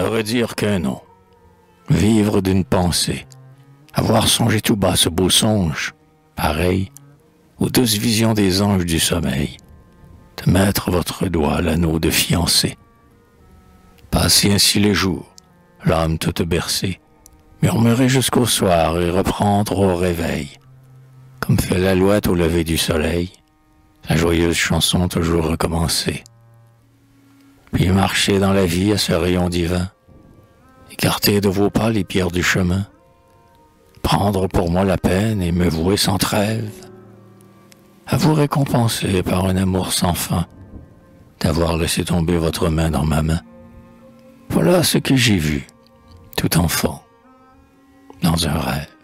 ne redire qu'un nom. Vivre d'une pensée. Avoir songé tout bas ce beau songe, pareil aux douces visions des anges du sommeil. De mettre votre doigt à l'anneau de fiancé. Passez ainsi les jours, l'âme toute bercée. Murmurer jusqu'au soir et reprendre au réveil. Comme fait l'alouette au lever du soleil, la joyeuse chanson toujours recommencée. Puis marchez dans la vie à ce rayon divin, écartez de vos pas les pierres du chemin, prendre pour moi la peine et me vouer sans trêve, à vous récompenser par un amour sans fin, d'avoir laissé tomber votre main dans ma main. Voilà ce que j'ai vu, tout enfant, dans un rêve.